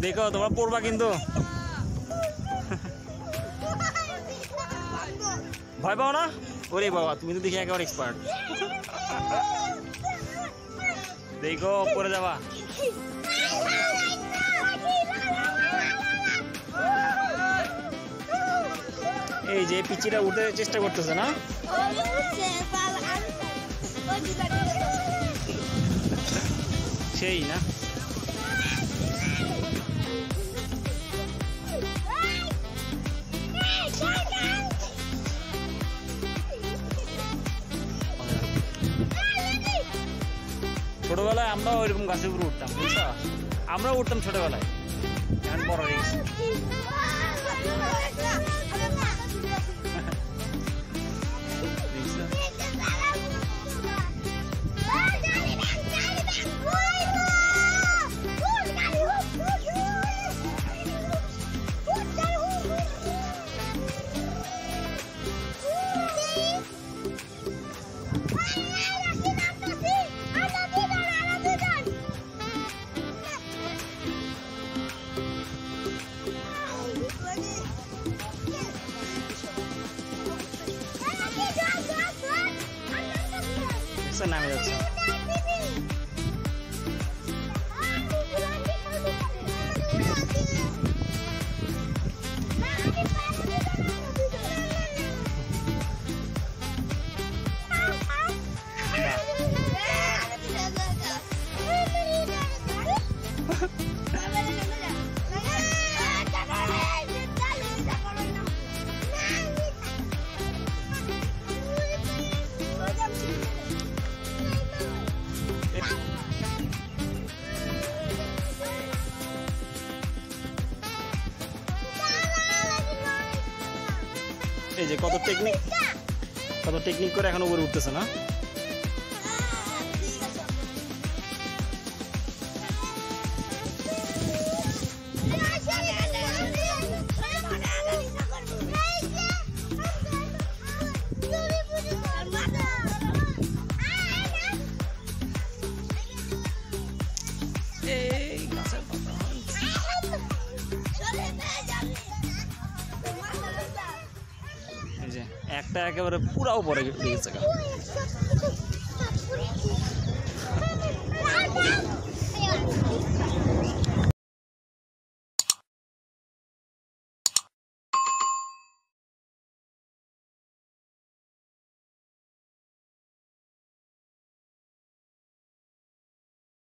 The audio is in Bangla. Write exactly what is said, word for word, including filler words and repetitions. देखो तुम्हारा पड़वा किन्तु भय पाओ ना। अरे बाबा तुम तो देखिए एकेबारे एक्सपार्ट। देखो ऊपर जावा এই যে পিচিটা উঠে চেষ্টা করতেছে না সেই না। ছোটবেলায় আমরা ওইরকম গাছে উপরে উঠতাম বুঝছো, আমরা উঠতাম ছোটবেলায়, এখন বড় হয়ে গেছি। नाम কত টেকনিক কত টেকনিক করে এখন উপরে উঠতেছে না। একটা একেবারে পুরাও পড়ে গেছে।